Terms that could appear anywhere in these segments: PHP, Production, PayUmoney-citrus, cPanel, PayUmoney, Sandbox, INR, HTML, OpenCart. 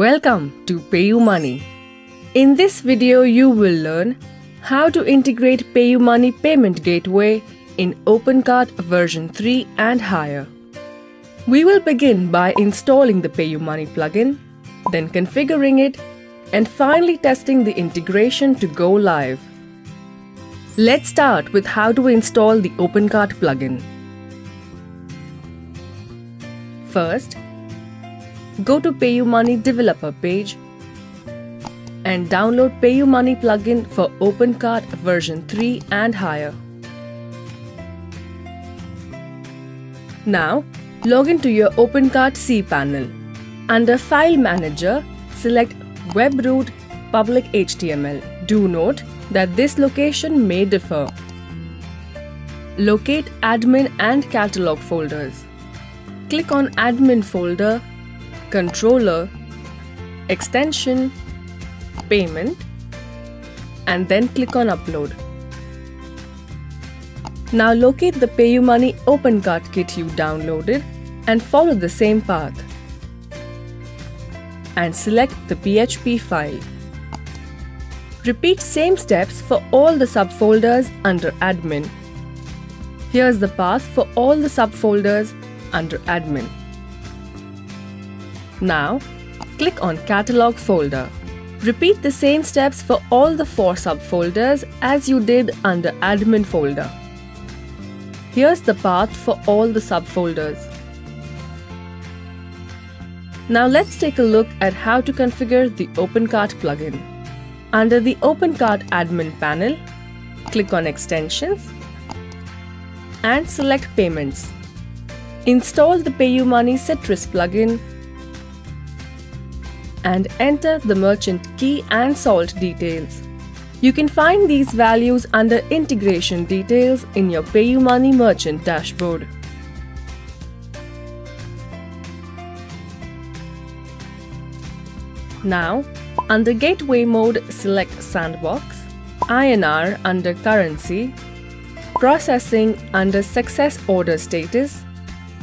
Welcome to PayUmoney. In this video, you will learn how to integrate PayUmoney payment gateway in OpenCart version 3 and higher. We will begin by installing the PayUmoney plugin, then configuring it, and finally testing the integration to go live. Let's start with how to install the OpenCart plugin. First, go to PayUmoney developer page and download PayUmoney plugin for OpenCart version 3 and higher. Now, log into your OpenCart cPanel. Under File Manager, select Web Root Public HTML. Do note that this location may differ. Locate Admin and Catalog folders. Click on Admin folder, Controller, Extension, Payment, and then click on Upload. Now locate the PayUmoney OpenCart kit you downloaded and follow the same path. And select the PHP file. Repeat same steps for all the subfolders under Admin. Here's the path for all the subfolders under Admin. Now, click on Catalog folder. Repeat the same steps for all the 4 subfolders as you did under Admin folder. Here's the path for all the subfolders. Now let's take a look at how to configure the OpenCart plugin. Under the OpenCart admin panel, click on Extensions and select Payments. Install the PayUmoney-citrus plugin and enter the merchant key and salt details. You can find these values under Integration Details in your PayUmoney merchant dashboard. Now, under Gateway mode, select Sandbox, INR under Currency, Processing under Success Order Status,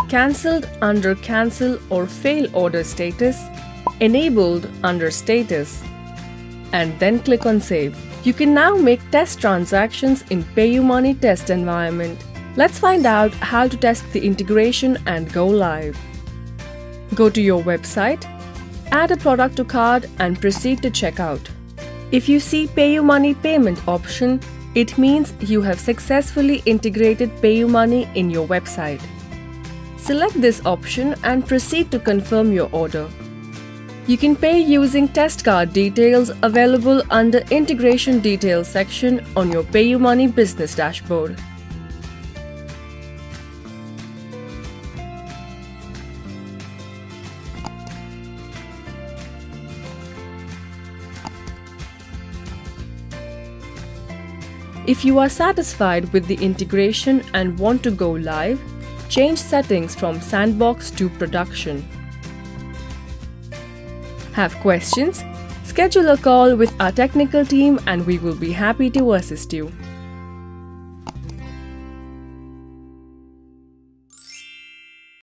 Cancelled under Cancel or Fail Order Status, Enabled under Status, and then click on Save. You can now make test transactions in PayUmoney test environment. Let's find out how to test the integration and go live. Go to your website, add a product to cart and proceed to checkout. If you see PayUmoney payment option, it means you have successfully integrated PayUmoney in your website. Select this option and proceed to confirm your order. You can pay using test card details available under Integration Details section on your PayUmoney business dashboard. If you are satisfied with the integration and want to go live, change settings from Sandbox to Production. Have questions? Schedule a call with our technical team and we will be happy to assist you.